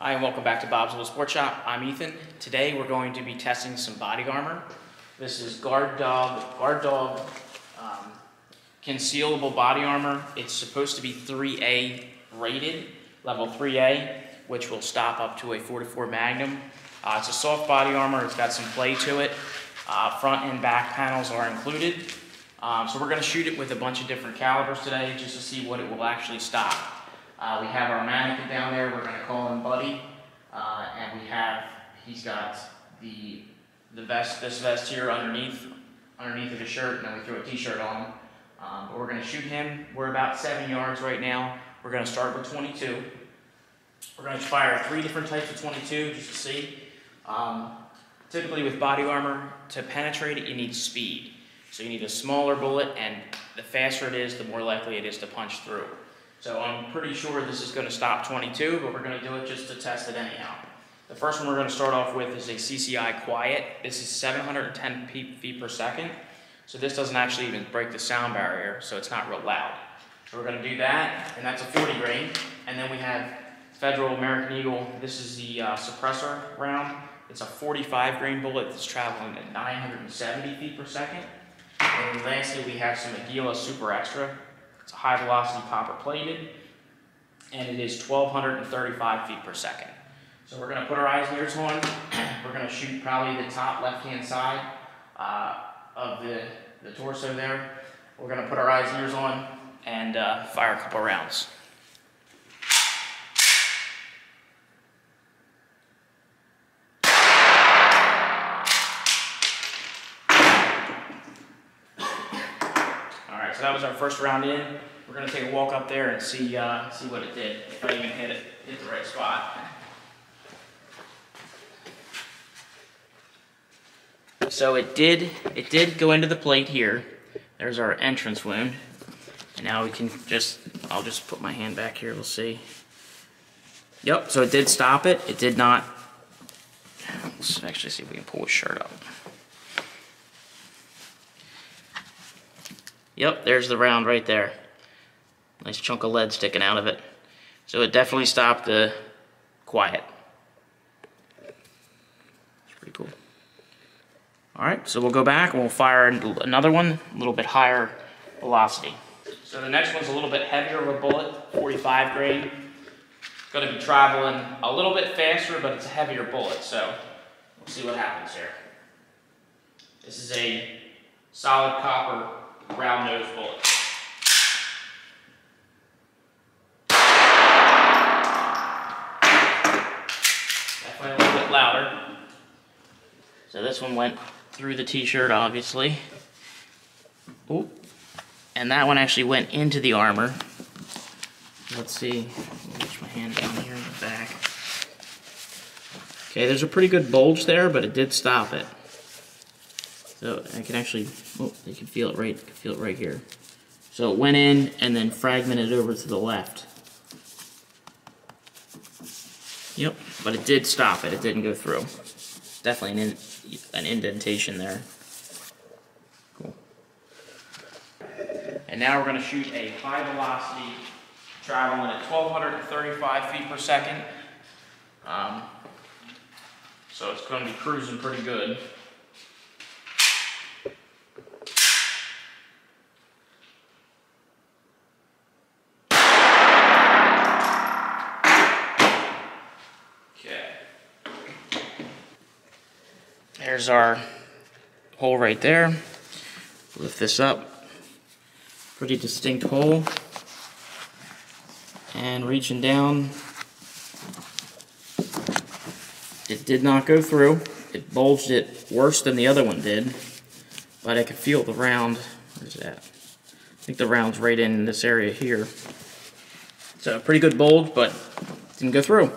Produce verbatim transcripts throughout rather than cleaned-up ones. Hi and welcome back to Bob's Little Sport Shop. I'm Ethan. Today we're going to be testing some body armor. This is Guard Dog, Guard Dog um, concealable body armor. It's supposed to be three A rated, level three A, which will stop up to a forty-four Magnum. Uh, it's a soft body armor. It's got some play to it. Uh, front and back panels are included. Um, so we're going to shoot it with a bunch of different calibers today just to see what it will actually stop. Uh, we have our mannequin down there. We're going to call him Buddy, uh, and we have he's got the the vest, this vest here underneath, underneath of his shirt, and then we threw a T-shirt on him. Um, but we're going to shoot him. We're about seven yards right now. We're going to start with twenty-two. We're going to fire three different types of twenty-two just to see. Um, typically with body armor, to penetrate it, you need speed. So you need a smaller bullet, and the faster it is, the more likely it is to punch through. So I'm pretty sure this is going to stop twenty-two, but we're going to do it just to test it anyhow. The first one we're going to start off with is a C C I Quiet. This is seven hundred ten feet per second, so this doesn't actually even break the sound barrier, so it's not real loud. So we're going to do that, and that's a forty grain. And then we have Federal American Eagle. This is the uh, suppressor round. It's a forty-five grain bullet that's traveling at nine hundred seventy feet per second. And lastly, we have some Aguila Super Extra. It's a high velocity copper plated, and it is twelve thirty-five feet per second. So we're going to put our eyes and ears on. We're going to shoot probably the top left-hand side uh, of the, the torso there. We're going to put our eyes and ears on and uh, fire a couple rounds. So that was our first round in. We're going to take a walk up there and see uh, see what it did, if I even hit it, hit the right spot. So it did, it did go into the plate here. There's our entrance wound. And now we can just, I'll just put my hand back here, we'll see. Yep, so it did stop it. It did not, let's actually see if we can pull his shirt up. Yep, there's the round right there. Nice chunk of lead sticking out of it. So it definitely stopped the Quiet. It's pretty cool. All right, so we'll go back and we'll fire another one, a little bit higher velocity. So the next one's a little bit heavier of a bullet, forty-five grain. It's gonna be traveling a little bit faster, but it's a heavier bullet, so we'll see what happens here. This is a solid copper round nose bullet. Definitely a little bit louder. So this one went through the T-shirt, obviously. Ooh. And that one actually went into the armor. Let's see. I'll reach my hand down here in the back. Okay, there's a pretty good bulge there, but it did stop it. So I can actually, oh, you can feel it right, you can feel it right here. So it went in and then fragmented over to the left. Yep, but it did stop it. It didn't go through. Definitely an, in, an indentation there. Cool. And now we're going to shoot a high velocity traveling at twelve thirty-five feet per second. Um, so it's going to be cruising pretty good. There's our hole right there. Lift this up. Pretty distinct hole. And reaching down, it did not go through. It bulged it worse than the other one did. But I could feel the round. Where's that? I think the round's right in this area here. So pretty good bulge, but didn't go through.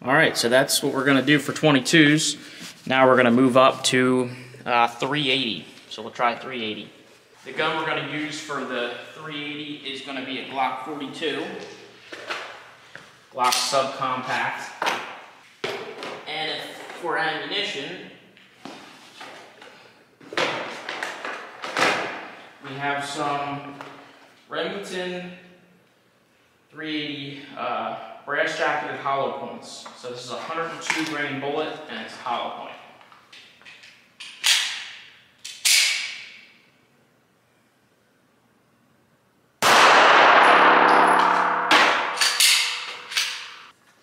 All right, so that's what we're gonna do for twenty-twos. Now we're going to move up to uh, three eighty, so we'll try three eighty. The gun we're going to use for the three eighty is going to be a Glock forty-two, Glock subcompact, and for ammunition, we have some Remington three eighty uh, brass jacketed hollow points. So this is a one hundred two grain bullet and it's a hollow point.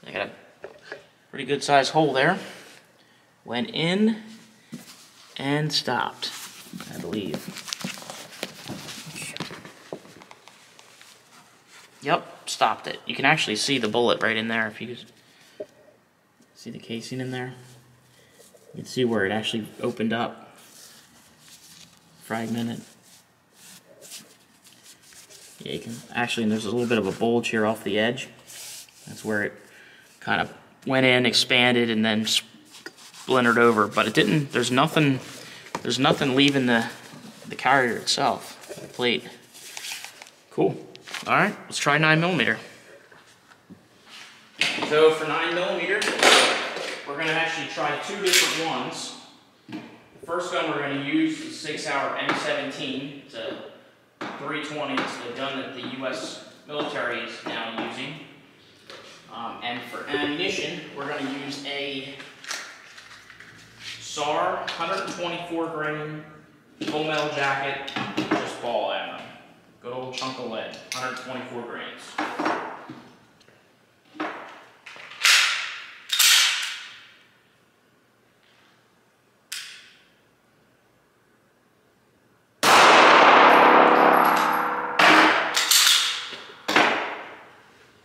I got a pretty good sized hole there. Went in and stopped, I believe. Yep, stopped it. You can actually see the bullet right in there if you see the casing in there. You can see where it actually opened up, fragmented. Yeah, you can actually, and there's a little bit of a bulge here off the edge. That's where it kind of went in, expanded, and then splintered over. But it didn't. There's nothing. There's nothing leaving the the carrier itself, the plate. Cool. All right, let's try nine millimeter. So for nine millimeter, we're going to actually try two different ones. The first gun we're going to use is Sig Sauer M seventeen. It's a three twenty. It's the gun that the U S military is now using. Um, and for ammunition, we're going to use a S A R one twenty-four grain full metal jacket, just ball ammo. Good old chunk of lead, one hundred twenty-four grains.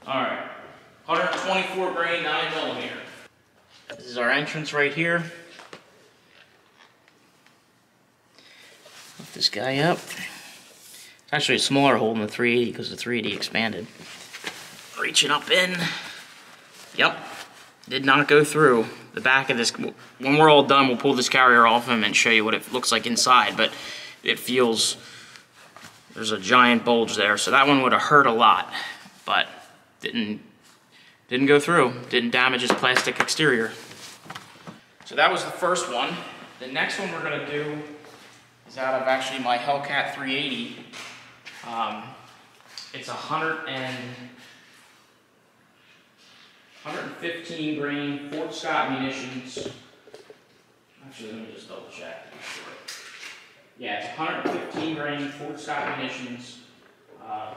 All right, one hundred twenty-four grain, nine millimeter. This is our entrance right here. Lift this guy up. It's actually a smaller hole in the three eighty because the three eighty expanded. Reaching up in. Yep. Did not go through the back of this. When we're all done, we'll pull this carrier off him and show you what it looks like inside. But it feels, there's a giant bulge there. So that one would have hurt a lot. But didn't, didn't go through. Didn't damage his plastic exterior. So that was the first one. The next one we're going to do is out of actually my Hellcat three eighty. Um, it's a hundred and one hundred fifteen grain Fort Scott munitions. Actually, let me just double check. Yeah, it's one hundred fifteen grain Fort Scott munitions. Uh,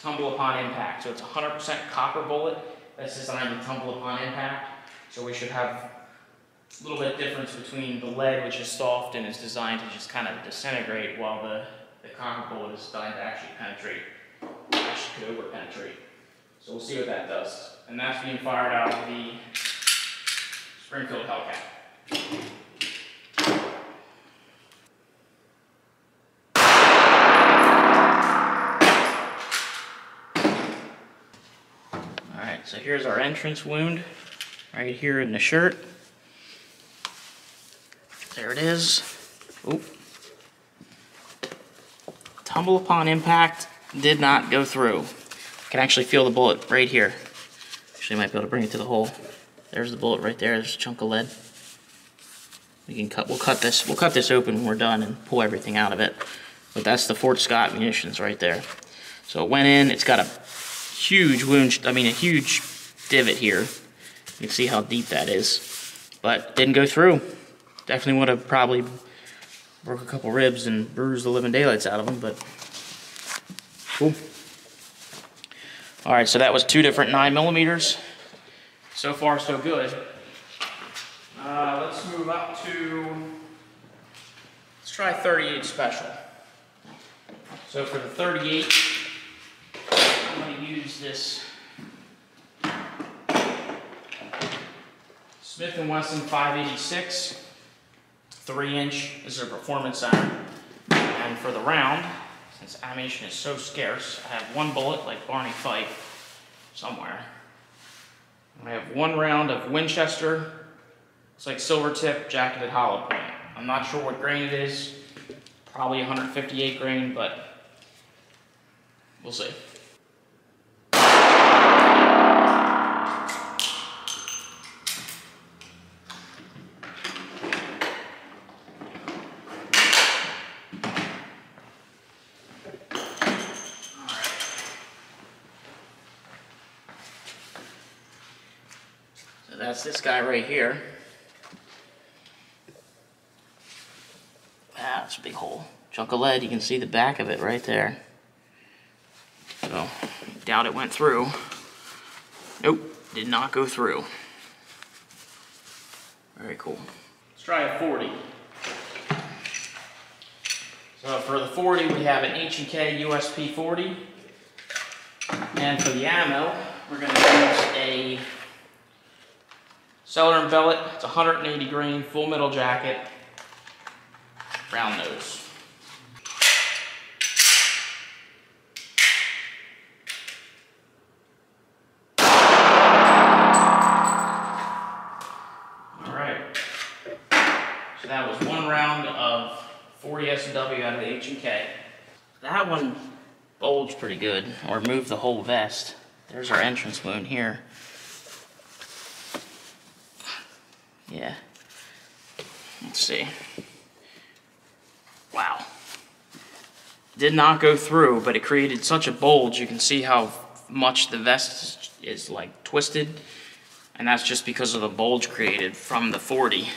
tumble upon impact, so it's one hundred percent copper bullet that's designed to tumble upon impact. So we should have a little bit of difference between the lead, which is soft and is designed to just kind of disintegrate, while the The copper bullet is designed to actually penetrate, actually could over penetrate. So we'll see what that does. And that's being fired out of the Springfield Hellcat. Alright, so here's our entrance wound right here in the shirt. There it is. Oop. Tumble upon impact, did not go through. I can actually feel the bullet right here. Actually, I might be able to bring it to the hole. There's the bullet right there. There's a chunk of lead. We can cut. We'll cut this. We'll cut this open when we're done and pull everything out of it. But that's the Fort Scott munitions right there. So it went in. It's got a huge wound. I mean, a huge divot here. You can see how deep that is. But didn't go through. Definitely would have probably broke a couple ribs and bruised the living daylights out of them, but cool. All right, so that was two different nine millimeters. So far, so good. Uh, let's move up to, let's try thirty-eight special. So for the thirty-eight, I'm going to use this Smith and Wesson five eighty-six. Three inch, this is a performance iron. And for the round, since ammunition is so scarce, I have one bullet like Barney Fife somewhere. And I have one round of Winchester. It's like Silver Tip jacketed hollow point. I'm not sure what grain it is. Probably one hundred fifty-eight grain, but we'll see. That's this guy right here. Ah, it's a big hole. Chunk of lead, you can see the back of it right there. So, doubt it went through. Nope, did not go through. Very cool. Let's try a forty. So for the forty, we have an H K U S P forty. And for the ammo, we're going to use a Celler and Velvet. It's one hundred eighty grain, full metal jacket, round nose. Alright, so that was one round of forty S and W out of the H and K. That one bulged pretty good, or moved the whole vest. There's our entrance wound here. Yeah. Let's see. Wow. Did not go through, but it created such a bulge. You can see how much the vest is, is like twisted. And that's just because of the bulge created from the forty.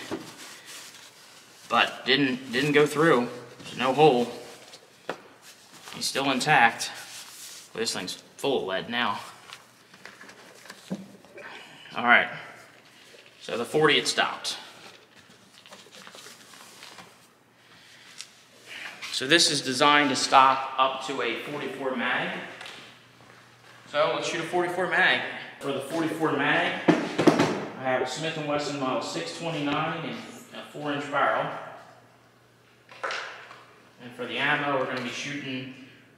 But didn't didn't go through. There's no hole. He's still intact. Well, this thing's full of lead now. All right. So the forty, it stopped. So this is designed to stop up to a forty-four mag. So let's shoot a forty-four mag. For the forty-four mag, I have a Smith and Wesson Model six twenty-nine and a four inch barrel. And for the ammo, we're going to be shooting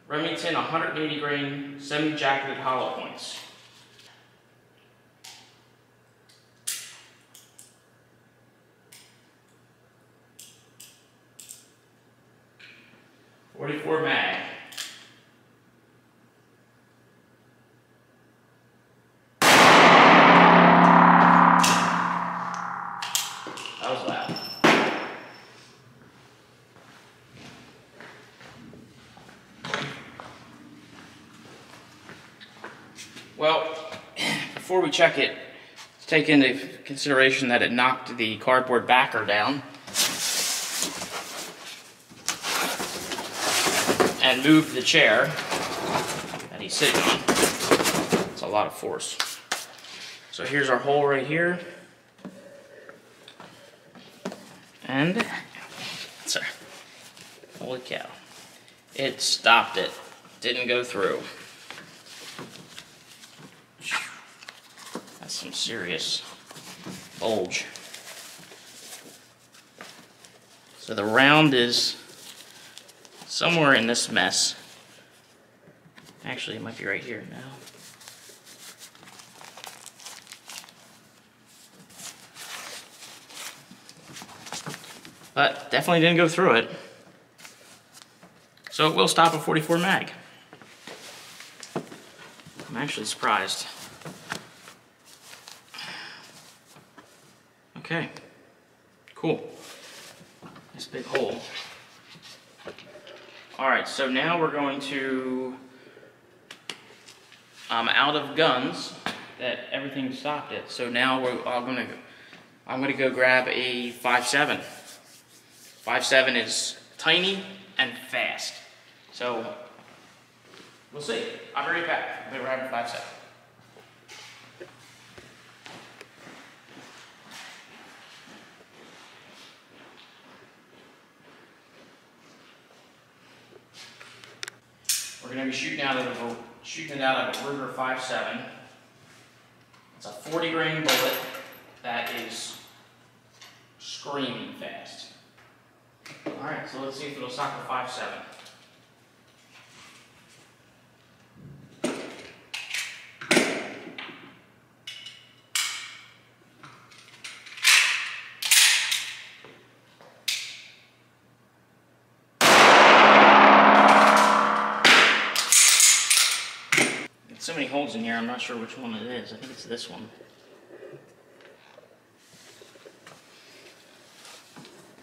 Remington one hundred eighty grain semi-jacketed hollow points. forty-four mag. That was loud. Well, before we check it, let's take into consideration that it knocked the cardboard backer down and move the chair that he's sitting on. It's a lot of force. So here's our hole right here. And, sorry, holy cow. It stopped it, didn't go through. That's some serious bulge. So the round is somewhere in this mess. Actually, it might be right here now. But definitely didn't go through it. So it will stop at forty-four mag. I'm actually surprised. Okay, cool. This big hole. Alright, so now we're going to, I'm out of guns, that everything stopped it. So now we're, I'm going to I'm going to go grab a five seven. five seven is tiny and fast. So, we'll see. I'll be right back. I'll be grabbing five seven. We're going to be shooting, out of a, shooting it out of a Ruger five seven. It's a forty grain bullet that is screaming fast. Alright, so let's see if it'll stop a five seven. So many holes in here, I'm not sure which one it is. I think it's this one.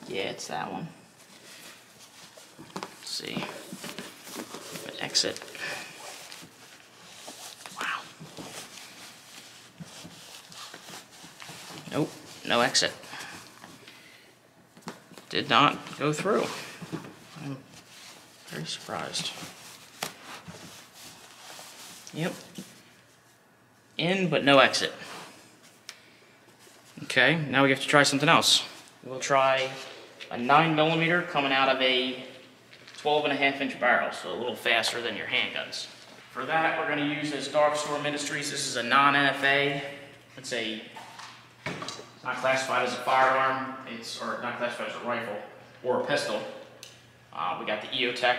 Yeah, it's that one. Let's see. Exit. Wow. Nope, no exit. Did not go through. I'm very surprised. Yep. In, but no exit. Okay, now we have to try something else. We'll try a nine millimeter coming out of a twelve and a half inch barrel, so a little faster than your handguns. For that, we're going to use this Darkstorm Industries. This is a non N F A. It's a it's not classified as a firearm. It's or not classified as a rifle or a pistol. Uh, we got the Eotech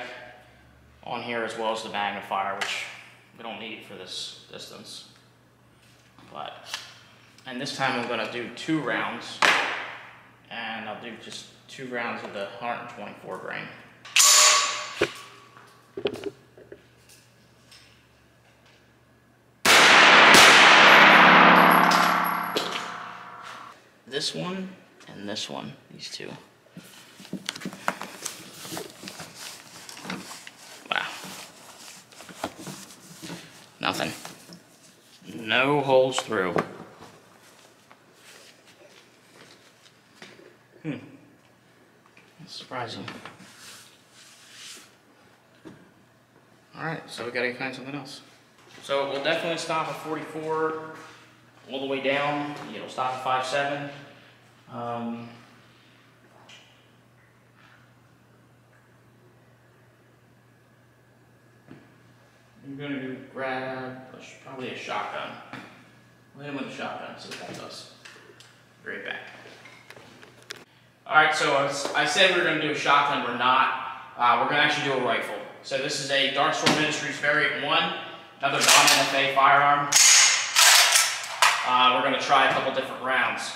on here as well as the magnifier, which we don't need for this distance. But and this time I'm going to do two rounds, and I'll do just two rounds of the one twenty-four grain. This one and this one, these two. Wow. Nothing. No holes through. Hmm. That's surprising. Alright, so we gotta find something else. So we'll definitely stop at forty-four all the way down. It'll stop at five seven. Um, I'm gonna do grab a, probably a shotgun. We'll hit him with a shotgun, see what that does. Be right back. Alright, so I said we were gonna do a shotgun, we're not. Uh, we're gonna actually do a rifle. So this is a Darkstorm Industries Variant one, another non N F A firearm. Uh, we're going to try a couple different rounds.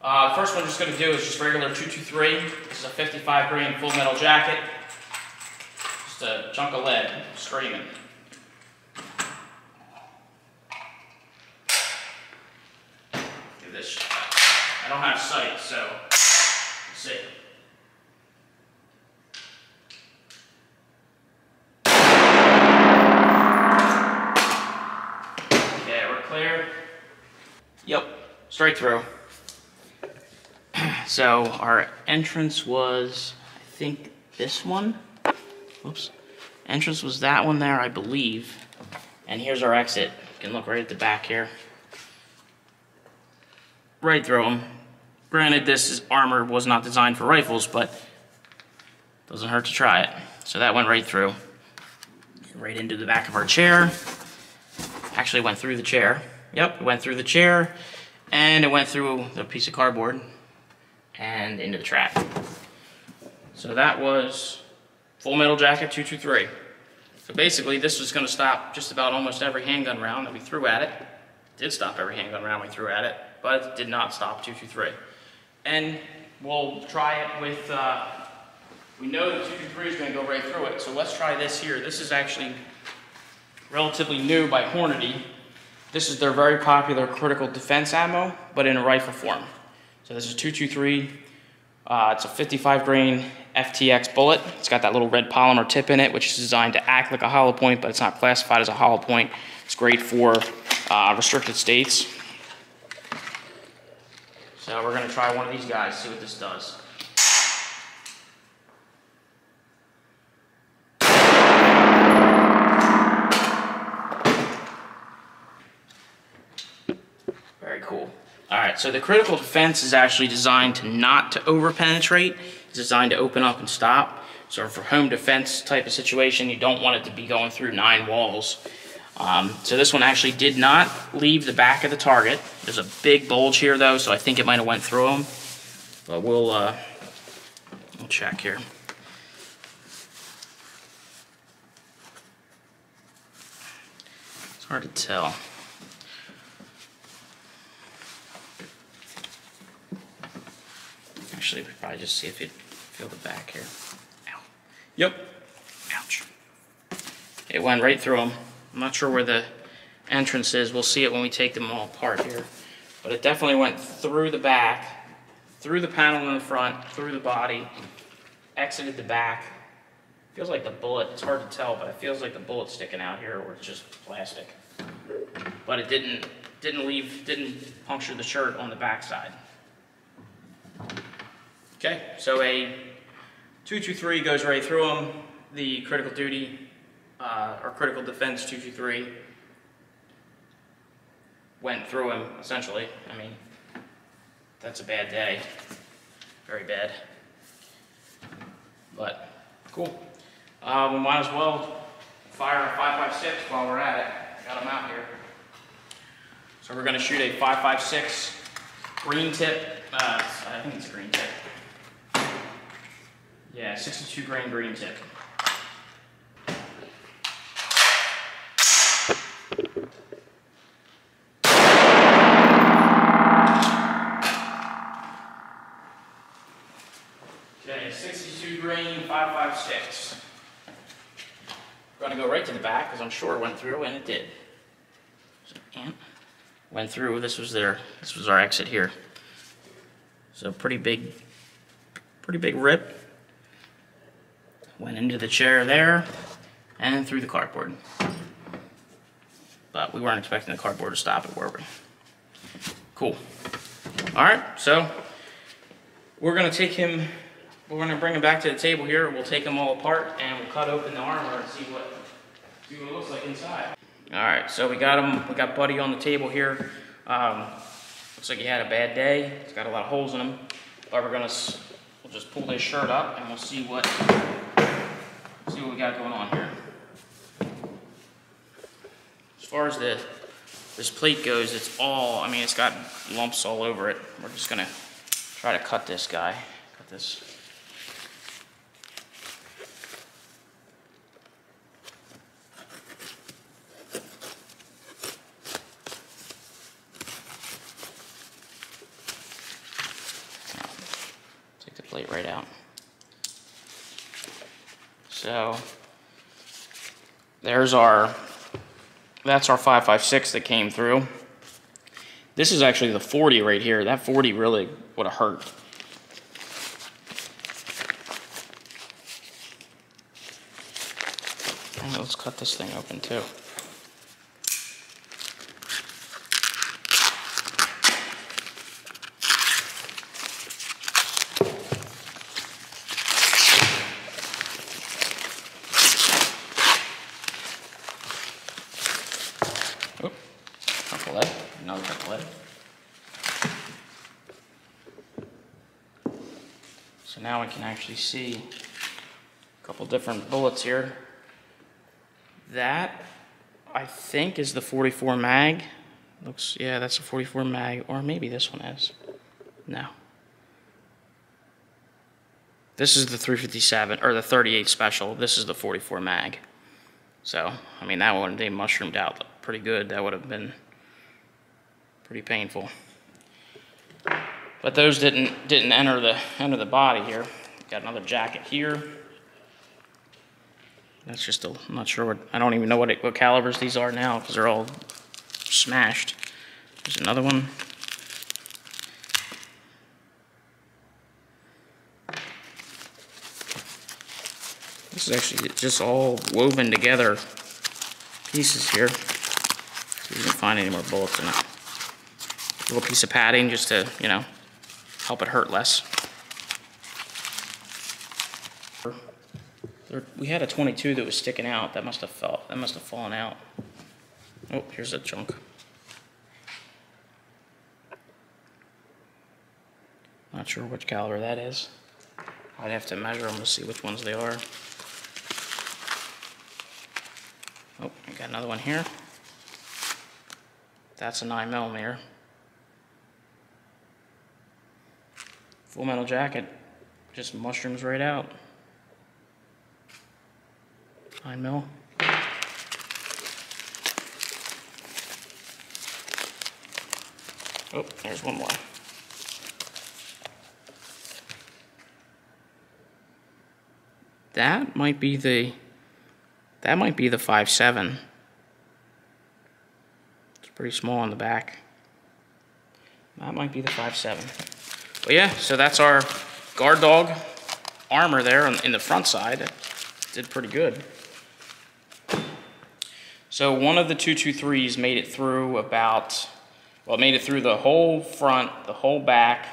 Uh, the first one I'm just going to do is just regular two two three. This is a fifty-five grain full metal jacket. Just a chunk of lead, screaming. Give this shot. I don't have sight, so let's see. Yep, straight through. So our entrance was, I think, this one. Oops. Entrance was that one there, I believe. And here's our exit. You can look right at the back here. Right through them. Granted, this is, armor was not designed for rifles, but doesn't hurt to try it. So that went right through. Right into the back of our chair. Actually went through the chair. Yep, it went through the chair, and it went through the piece of cardboard, and into the trap. So that was Full Metal Jacket two two three. So basically, this was going to stop just about almost every handgun round that we threw at it. It did stop every handgun round we threw at it, but it did not stop two two three. And we'll try it with, uh, we know that two two three is going to go right through it, so let's try this here. This is actually relatively new by Hornady. This is their very popular critical defense ammo, but in a rifle form. So this is two two three. Uh, it's a fifty-five grain F T X bullet. It's got that little red polymer tip in it, which is designed to act like a hollow point, but it's not classified as a hollow point. It's great for uh, restricted states. So we're going to try one of these guys, see what this does. Cool. All right, so the critical defense is actually designed to not to over penetrate. It's designed to open up and stop. So for home defense type of situation, you don't want it to be going through nine walls. Um, so this one actually did not leave the back of the target. There's a big bulge here though, so I think it might have went through them. But we'll uh, we'll check here. It's hard to tell. Actually, we could probably just see if you'd feel the back here. Ow. Yep. Ouch. It went right through them. I'm not sure where the entrance is. We'll see it when we take them all apart here. But it definitely went through the back, through the panel in the front, through the body, exited the back. Feels like the bullet. It's hard to tell, but it feels like the bullet's sticking out here or it's just plastic. But it didn't didn't leave, didn't puncture the shirt on the backside. Okay, so a two two three goes right through them. The critical duty uh, or critical defense two two three went through him essentially. I mean, that's a bad day, very bad. But cool. Uh, we might as well fire a five five six while we're at it. Got them out here. So we're going to shoot a five five six green tip. Uh, I think it's green tip. Yeah, sixty-two grain green tip. Okay, sixty-two grain five five six. We're going to go right to the back because I'm sure it went through, and it did. So, and went through. This was their. This was our exit here. So pretty big, pretty big rip. Went into the chair there and through the cardboard. But we weren't expecting the cardboard to stop it, were we? Cool. Alright, so we're going to take him, we're going to bring him back to the table here. We'll take him all apart and we'll cut open the armor and see what, see what it looks like inside. Alright, so we got him, we got Buddy on the table here. Um, looks like he had a bad day. He's got a lot of holes in him. But we're going to, we'll just pull his shirt up and we'll see what... see what we got going on here. As far as the this plate goes, it's all, I mean, it's got lumps all over it. We're just gonna try to cut this guy. Cut this. Take the plate right out. So there's our, that's our five five six that came through. This is actually the forty right here. That forty really would have hurt. And let's cut this thing open too. Now we can actually see a couple different bullets here. That I think is the forty-four mag. Looks, yeah, that's a forty-four mag, or maybe this one is. No. This is the three fifty-seven or the thirty-eight special. This is the forty-four mag. So, I mean, that one, they mushroomed out pretty good. That would have been pretty painful. But those didn't didn't enter the enter the body here. Got another jacket here. That's just a, I'm not sure what, I don't even know what it, what calibers these are now because they're all smashed. There's another one. This is actually just all woven together pieces here. So you can find any more bullets in it. A little piece of padding just to, you know, help it hurt less. There, we had a twenty-two that was sticking out. That must have fell. That must have fallen out. Oh, here's a chunk. Not sure which caliber that is. I'd have to measure them to see which ones they are. Oh, I got another one here. That's a nine millimeter. Full metal jacket, just mushrooms right out. Nine mil. Oh, there's one more. That might be the, that might be the five seven. It's pretty small on the back. That might be the five seven. Well, yeah, so that's our Guard Dog armor there in the front side. It did pretty good. So one of the two two threes made it through about Well, it made it through the whole front, the whole back,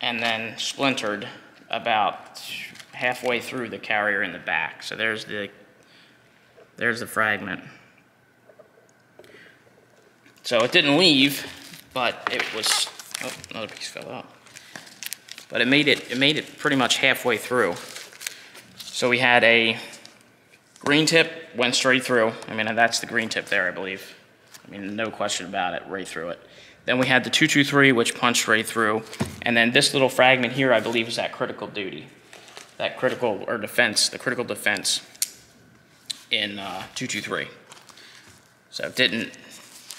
and then splintered about halfway through the carrier in the back. So there's the, there's the fragment. So it didn't leave, but it was, oh, another piece fell out. But it made it, it made it pretty much halfway through. So we had a green tip, went straight through. I mean, that's the green tip there, I believe. I mean, no question about it, right through it. Then we had the two two three, which punched right through. And then this little fragment here, I believe, is that critical duty. That critical, or defense, the critical defense in uh, two two three. So it didn't,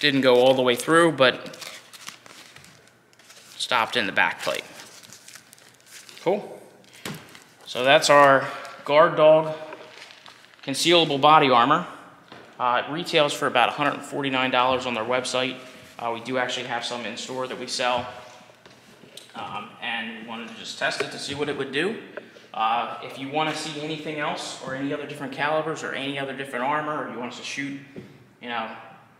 didn't go all the way through, but stopped in the back plate. Cool. So that's our Guard Dog concealable body armor. Uh, it retails for about one hundred forty-nine dollars on their website. Uh, we do actually have some in store that we sell. Um, and we wanted to just test it to see what it would do. Uh, if you want to see anything else or any other different calibers or any other different armor, or you want us to shoot, you know,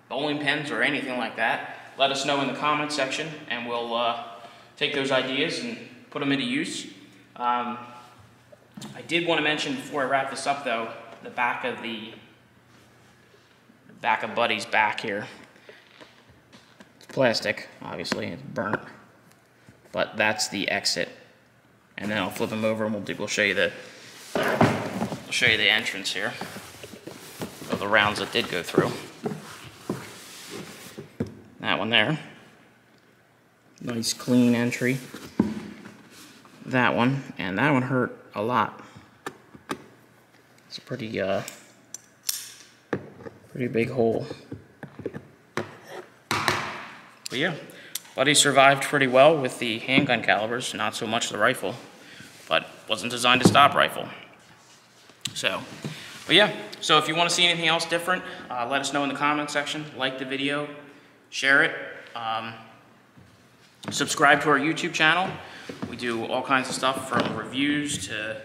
bowling pins or anything like that, let us know in the comment section and we'll uh, take those ideas and put them into use. Um, I did want to mention before I wrap this up though, the back of the back of Buddy's back here. It's plastic, obviously, it's burnt. But that's the exit. And then I'll flip him over and we'll do, we'll show you the we'll show you the entrance here of the rounds that did go through. That one there. Nice clean entry. That one, and that one hurt a lot. It's a pretty uh pretty big hole. But yeah, Buddy survived pretty well with the handgun calibers, not so much the rifle, but wasn't designed to stop rifle. So, but yeah, so if you want to see anything else different, uh, let us know in the comment section, like the video, share it, um, subscribe to our YouTube channel. We do all kinds of stuff from reviews to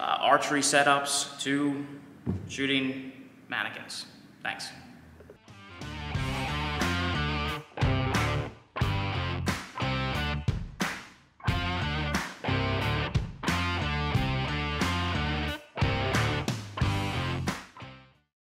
uh, archery setups to shooting mannequins. Thanks.